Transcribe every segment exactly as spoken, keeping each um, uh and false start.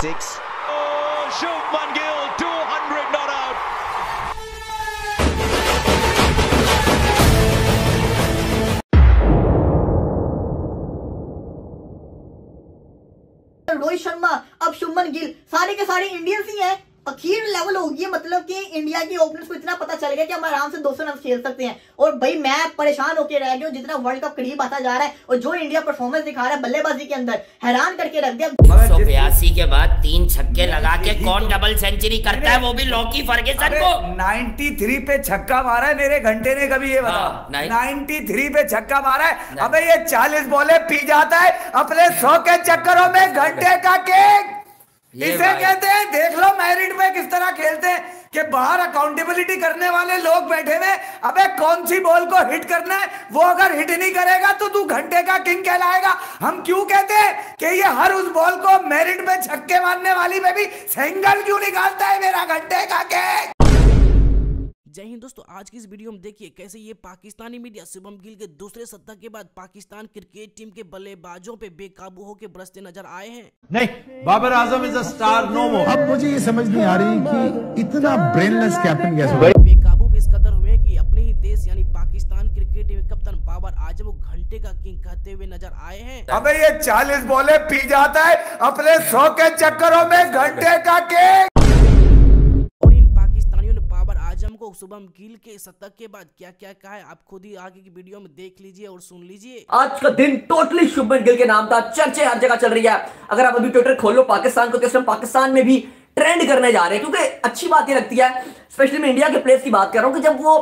six. Oh, Shubman Gill, two hundred not out. Rohit Sharma, अब शुभमन गिल, सारे के सारे इंडियंस ही हैं। अखीर लेवल हो गई, मतलब कि इंडिया के ओपनर्स को इतना पता चल गया कि हम आराम से दो सौ रन खेल सकते हैं। और भाई मैं परेशान होकर रह गया जितना वर्ल्ड कप करीब आता जा रहा है और जो इंडिया परफॉर्मेंस दिखा रहा है बल्लेबाजी के अंदर, हैरान करके रख दिया। दो सौ बयासी के बाद तीन छक्के लगा के कौन डबल सेंचुरी करता है, वो भी लॉकी फर्ग्यूसन को। तिरानवे पे छक्का मारा है मेरे घंटे ने, कभी ये बता तिरानवे पे छक्का मारा है। अब ये चालीस बॉले पी जाता है अपने सौ के चक्करों में। घंटे का केक इसे कहते हैं। देख लो मैरिड में किस तरह खेलते हैं कि बाहर अकाउंटेबिलिटी करने वाले लोग बैठे हुए। अबे कौन सी बॉल को हिट करना है, वो अगर हिट नहीं करेगा तो तू घंटे का किंग कहलाएगा। हम क्यों कहते हैं कि ये हर उस बॉल को मैरिड में छक्के मारने वाली में भी सिंगल क्यों निकालता है मेरा घंटे का केक। जय हिंद दोस्तों, आज की इस वीडियो में देखिए कैसे ये पाकिस्तानी मीडिया शुभम गिल के दूसरे सत्ता के बाद पाकिस्तान क्रिकेट टीम के बल्लेबाजों पे बेकाबू होकर बरसते नजर आए हैं। नहीं, Babar Azam is a star no more. अब मुझे ये समझ नहीं आ रही कि इतना ब्रेनलेस कैप्टन कैसे हुआ। बेकाबू भी इस कदर हुए कि अपने ही देश यानी पाकिस्तान क्रिकेट टीम के कप्तान बाबर आजम घंटे का किंग कहते हुए नजर आए हैं। अब ये चालीस बॉले पी जाता है अपने सौ के चक्करों में। घंटे का किंग को शुभम गिल के शतक के बाद क्या क्या कहा है, आप खुद ही आगे की वीडियो में देख लीजिए और सुन लीजिए। आज का दिन टोटली शुभमन गिल के नाम था। चर्चे हर जगह चल रही है। अगर आप अभी ट्विटर खोलो पाकिस्तान को, तो पाकिस्तान में भी ट्रेंड करने जा रहे हैं। क्योंकि अच्छी बात ये लगती है, स्पेशली मैं इंडिया के प्लेयर्स की बात कर रहा हूँ, जब वो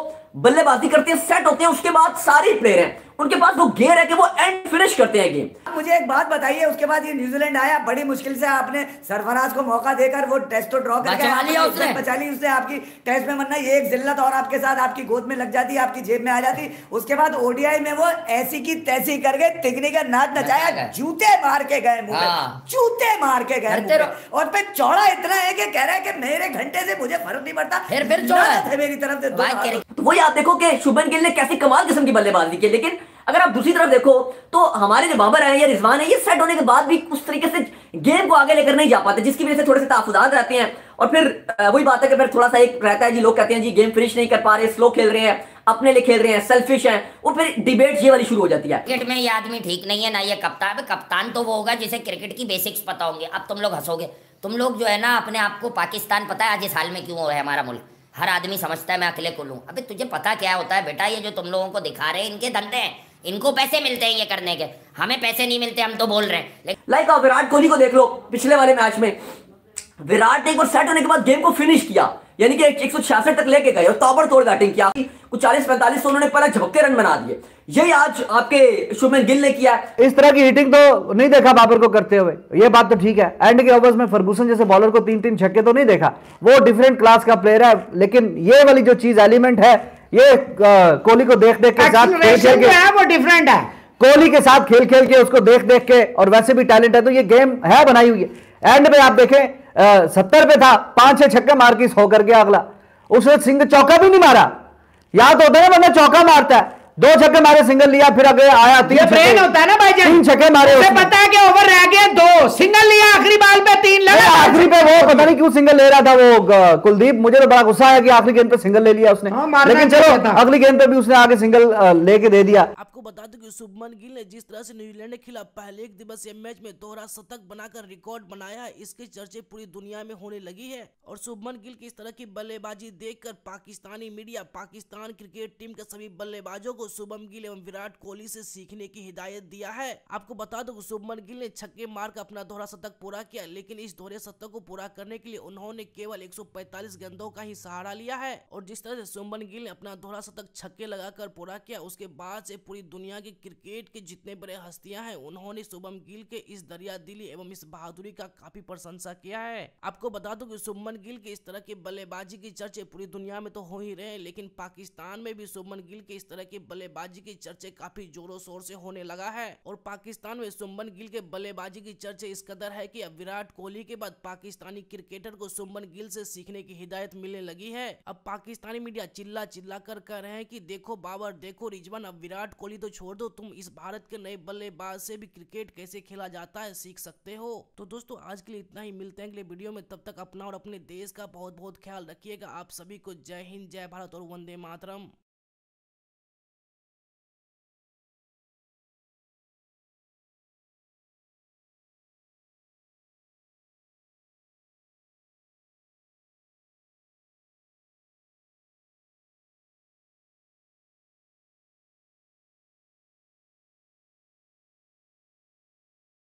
बल्लेबाजी करते हैं, सेट होते हैं, उसके बाद सारे प्लेयर हैं उनके पास वो गेयर है कि वो एंड फिनिश करते हैं गेम। मुझे एक बात बताइए, उसके बाद ये न्यूजीलैंड आया, बड़ी मुश्किल से आपने सरफराज को मौका देकर वो टेस्ट तो ड्रॉ करके बचा लिया, उसने बचा ली उससे आपकी टेस्ट में, वरना ये एक जिल्लत और आपके साथ आपकी गोद में लग जाती, आपकी जेब में आ जाती। उसके बाद ओडीआई में वो ऐसी की तैसी करके तिगनी का नाच नचाया, जूते मार के गए मुंह में, जूते मार के गए। और फिर चौड़ा इतना है कि कह रहा है कि मेरे घंटे से मुझे फर्क नहीं पड़ता, फिर चौड़ा है मेरी तरफ से। वही आप देखो कि शुभमन गिल ने कैसे कमाल किस्म की बल्लेबाजी की। लेकिन अगर आप दूसरी तरफ देखो तो हमारे जो बाबर है या रिजवान है, ये सेट होने के बाद भी उस तरीके से गेम को आगे लेकर नहीं जा पाते, जिसकी वजह से थोड़े से तहफुजात रहते हैं। और फिर वही बात है कि फिर थोड़ा सा एक रहता है जी, लोग कहते हैं जी गेम फिनिश नहीं कर पा रहे, स्लो खेल रहे हैं, अपने लिए खेल रहे हैं, सेल्फिश हैं, और फिर डिबेट ये वाली शुरू हो जाती है। क्रिकेट में ये आदमी ठीक नहीं है ना, ये कप्तान कप्तान तो वो होगा जिसे क्रिकेट की बेसिक्स पता होंगे। अब तुम लोग हंसोगे, तुम लोग जो है ना अपने आप को पाकिस्तान पता है आज इस हाल में क्यों हो रहा है हमारा मुल्क। हर आदमी समझता है मैं अकेले को लूँ। अबे तुझे पता क्या होता है बेटा, ये जो तुम लोगों को दिखा रहे हैं इनके धंधे हैं, इनको पैसे मिलते हैं ये करने के, हमें पैसे नहीं मिलते, हम तो बोल रहे हैं। लाइक आप विराट कोहली को देख लो, पिछले वाले मैच में विराट ने एक बार सेट होने के बाद गेम को फिनिश किया, यानी कि एक सौ छियासठ तक लेके गए और ताबड़तोड़ बैटिंग किया, कुछ चालीस पैंतालीस सौ उन्होंने पहले झपके रन बना दिए। यही आज आपके शुभमन गिल ने किया। इस तरह की हिटिंग तो नहीं देखा बाबर को करते हुए, ये बात तो ठीक है। एंड के ओवर्स में फर्गूसन जैसे बॉलर को तीन तीन छक्के तो नहीं देखा, वो डिफरेंट क्लास का प्लेयर है। लेकिन ये वाली जो चीज एलिमेंट है, ये कोहली को देख देख के साथ खेल खेल के है, वो डिफरेंट है। कोहली के साथ खेल खेल के, उसको देख देख के, और वैसे भी टैलेंट है, तो ये गेम है बनाई हुई है। एंड में आप देखें Uh, सत्तर पे था, पांच छह छक्के मार के होकर गया अगला। उसने सिंगल चौका भी नहीं मारा, याद होता है ना, वरना चौका मारता है। दो छक्के मारे, सिंगल लिया, फिर अगले आया तीन ब्रेन होता है ना भाई, तीन छक्के मारे, उसे पता है कि ओवर रह गए दो, सिंगल लिया आखिरी बॉल पे, तीन लगा आखिरी पे। वो पता नहीं क्यों सिंगल ले रहा था वो कुलदीप, मुझे तो बड़ा गुस्सा आया कि आखिरी गेंद पे सिंगल ले लिया उसने। लेकिन चलो अगली गेंद पे भी उसने आगे सिंगल लेके दे दिया। आपको बता दूं कि शुभमन गिल ने जिस तरह से न्यूजीलैंड के खिलाफ पहले एक दिवसीय मैच में दोहरा शतक बनाकर रिकॉर्ड बनाया है, इसके चर्चे पूरी दुनिया में होने लगी है। और शुभमन गिल की इस तरह की बल्लेबाजी देखकर Pakistani media Pakistan cricket team के सभी बल्लेबाजों को शुभमन गिल एवं विराट कोहली से सीखने की हिदायत दिया है। आपको बता दो शुभमन गिल ने छक्के मारकर अपना दोहरा शतक पूरा किया, लेकिन इस दोहरे शतक को पूरा करने के लिए उन्होंने केवल एक सौ पैंतालीस गेंदों का ही सहारा लिया है। और जिस तरह से शुभमन गिल ने अपना दोहरा शतक छक्के लगाकर पूरा किया, उसके बाद से पूरी दुनिया के क्रिकेट के जितने बड़े हस्तियां हैं, उन्होंने शुभमन गिल के इस दरिया दिली एवं इस बहादुरी का काफी प्रशंसा किया है। आपको बता दो कि शुभमन गिल के इस तरह की बल्लेबाजी की चर्चे पूरी दुनिया में तो हो ही रहे, लेकिन पाकिस्तान में भी शुभमन गिल के इस तरह की बल्लेबाजी की चर्चे काफी जोरों शोर से होने लगा है। और पाकिस्तान में शुभमन गिल के बल्लेबाजी की चर्चे इस कदर है कि अब विराट कोहली के बाद पाकिस्तानी क्रिकेटर को शुभमन गिल से सीखने की हिदायत मिलने लगी है। अब पाकिस्तानी मीडिया चिल्ला चिल्ला कर कह रहे हैं कि देखो बाबर, देखो रिजवान, अब विराट कोहली तो छोड़ दो, तुम इस भारत के नए बल्लेबाज से भी क्रिकेट कैसे खेला जाता है सीख सकते हो। तो दोस्तों आज के लिए इतना ही, मिलते हैं अगले वीडियो में, तब तक अपना और अपने देश का बहुत बहुत ख्याल रखिएगा। आप सभी को जय हिंद, जय भारत और वंदे मातरम।